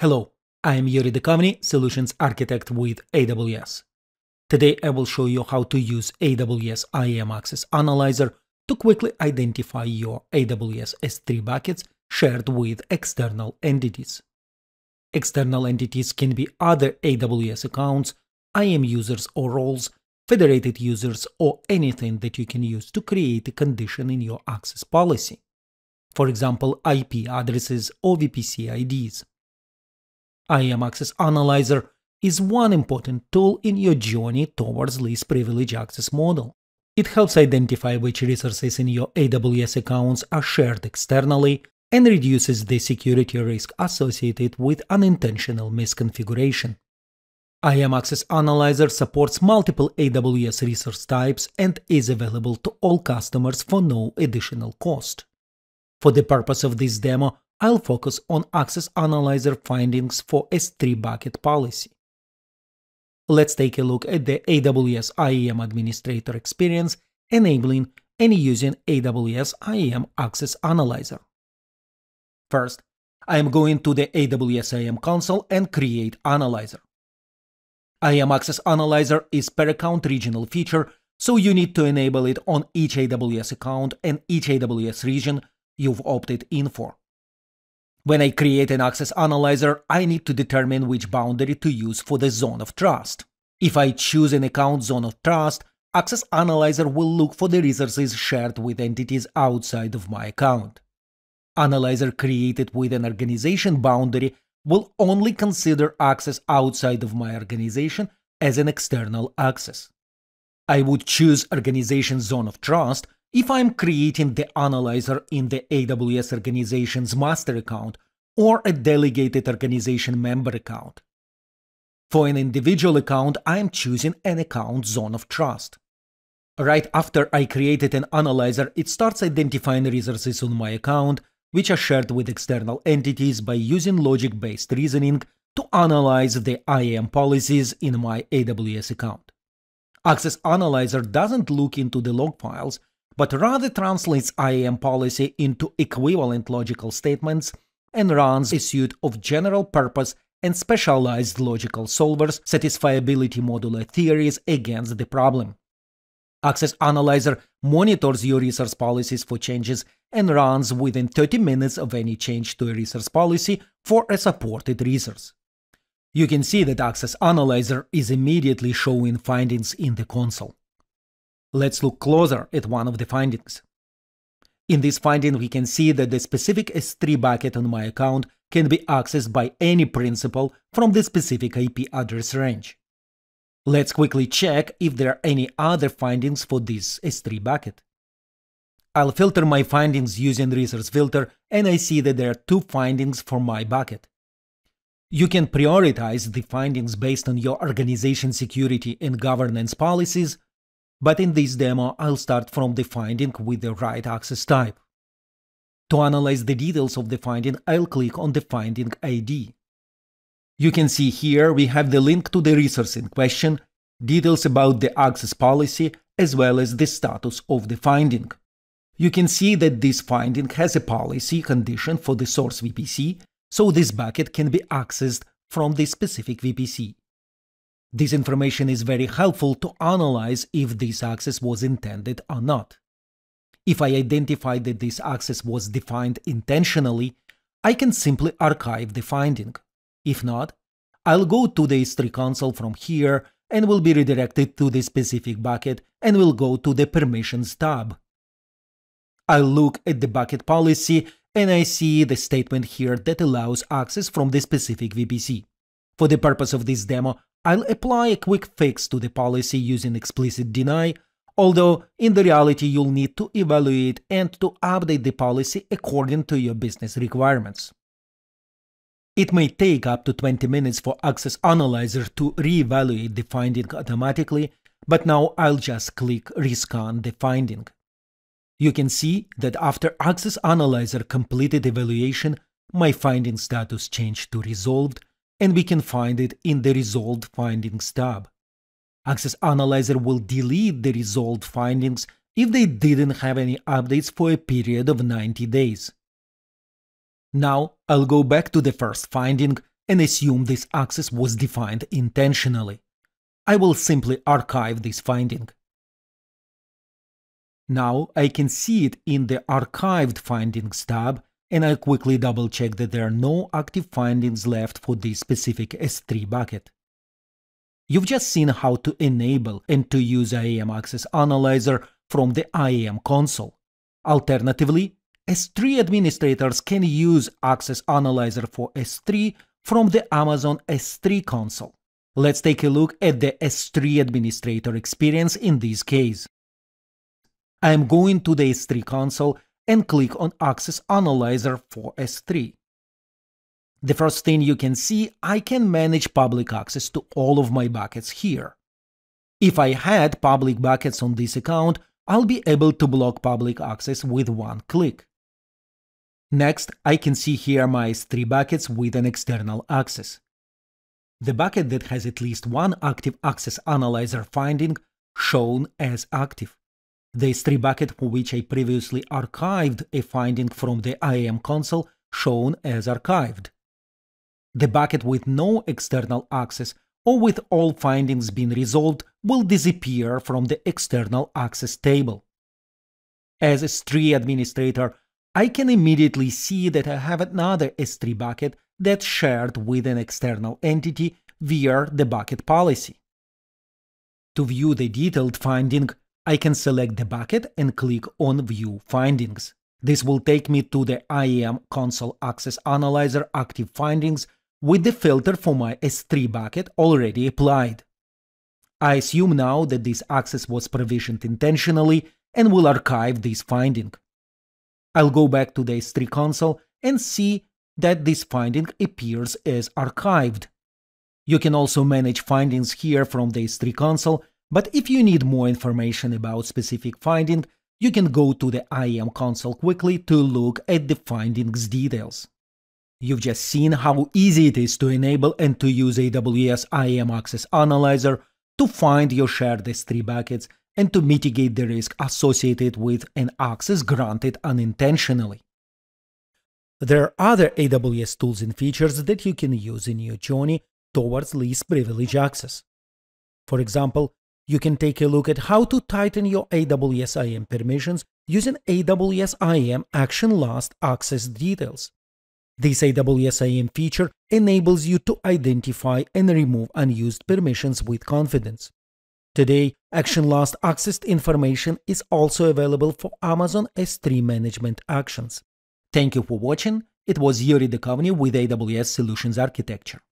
Hello, I am Yuri Dekamani, Solutions Architect with AWS. Today I will show you how to use AWS IAM Access Analyzer to quickly identify your AWS S3 buckets shared with external entities. External entities can be other AWS accounts, IAM users or roles, federated users, or anything that you can use to create a condition in your access policy. For example, IP addresses or VPC IDs. IAM Access Analyzer is one important tool in your journey towards least privilege access model. It helps identify which resources in your AWS accounts are shared externally and reduces the security risk associated with unintentional misconfiguration. IAM Access Analyzer supports multiple AWS resource types and is available to all customers for no additional cost. For the purpose of this demo, I'll focus on Access Analyzer findings for S3 bucket policy. Let's take a look at the AWS IAM Administrator experience, enabling and using AWS IAM Access Analyzer. First, I am going to the AWS IAM console and create Analyzer. IAM Access Analyzer is per account regional feature, so you need to enable it on each AWS account and each AWS region you've opted in for. When I create an Access Analyzer, I need to determine which boundary to use for the zone of trust. If I choose an account zone of trust, Access Analyzer will look for the resources shared with entities outside of my account. Analyzer created with an organization boundary will only consider access outside of my organization as an external access. I would choose organization zone of trust if I'm creating the analyzer in the AWS organization's master account or a delegated organization member account. For an individual account, I'm choosing an account zone of trust. Right after I created an analyzer, it starts identifying resources on my account, which are shared with external entities by using logic-based reasoning to analyze the IAM policies in my AWS account. Access Analyzer doesn't look into the log files, but rather translates IAM policy into equivalent logical statements and runs a suite of general-purpose and specialized logical solvers' satisfiability modular theories against the problem. Access Analyzer monitors your resource policies for changes and runs within 30 minutes of any change to a resource policy for a supported resource. You can see that Access Analyzer is immediately showing findings in the console. Let's look closer at one of the findings. In this finding, we can see that the specific S3 bucket on my account can be accessed by any principal from the specific IP address range. Let's quickly check if there are any other findings for this S3 bucket. I'll filter my findings using resource filter, and I see that there are two findings for my bucket. You can prioritize the findings based on your organization security and governance policies, but in this demo, I'll start from the finding with the right access type. To analyze the details of the finding, I'll click on the finding ID. You can see here we have the link to the resource in question, details about the access policy, as well as the status of the finding. You can see that this finding has a policy condition for the source VPC, so this bucket can be accessed from the specific VPC. This information is very helpful to analyze if this access was intended or not. If I identify that this access was defined intentionally, I can simply archive the finding. If not, I'll go to the S3 console from here and will be redirected to the specific bucket and will go to the Permissions tab. I'll look at the bucket policy and I see the statement here that allows access from the specific VPC. For the purpose of this demo, I'll apply a quick fix to the policy using explicit deny, although in the reality you'll need to evaluate and to update the policy according to your business requirements. It may take up to 20 minutes for Access Analyzer to reevaluate the finding automatically, but now I'll just click Rescan the finding. You can see that after Access Analyzer completed evaluation, my finding status changed to resolved, and we can find it in the Resolved Findings tab. Access Analyzer will delete the resolved findings if they didn't have any updates for a period of 90 days. Now I'll go back to the first finding and assume this access was defined intentionally. I will simply archive this finding. Now I can see it in the Archived Findings tab, and I quickly double-check that there are no active findings left for this specific S3 bucket. You've just seen how to enable and to use IAM Access Analyzer from the IAM console. Alternatively, S3 administrators can use Access Analyzer for S3 from the Amazon S3 console. Let's take a look at the S3 administrator experience in this case. I am going to the S3 console and click on Access Analyzer for S3. The first thing you can see, I can manage public access to all of my buckets here. If I had public buckets on this account, I'll be able to block public access with one click. Next, I can see here my S3 buckets with an external access. The bucket that has at least one active Access Analyzer finding shown as active. The S3 bucket for which I previously archived a finding from the IAM console shown as archived. The bucket with no external access or with all findings being resolved will disappear from the external access table. As S3 administrator, I can immediately see that I have another S3 bucket that's shared with an external entity via the bucket policy. To view the detailed finding, I can select the bucket and click on View Findings. This will take me to the IAM Console Access Analyzer Active Findings with the filter for my S3 bucket already applied. I assume now that this access was provisioned intentionally and will archive this finding. I'll go back to the S3 console and see that this finding appears as archived. You can also manage findings here from the S3 console, but if you need more information about specific finding, you can go to the IAM console quickly to look at the findings details. You've just seen how easy it is to enable and to use AWS IAM Access Analyzer to find your shared S3 buckets and to mitigate the risk associated with an access granted unintentionally. There are other AWS tools and features that you can use in your journey towards least privilege access. For example, you can take a look at how to tighten your AWS IAM permissions using AWS IAM Action Last Access Details. This AWS IAM feature enables you to identify and remove unused permissions with confidence. Today, Action Last Accessed information is also available for Amazon S3 management actions. Thank you for watching. It was Yuri Dikovny with AWS Solutions Architecture.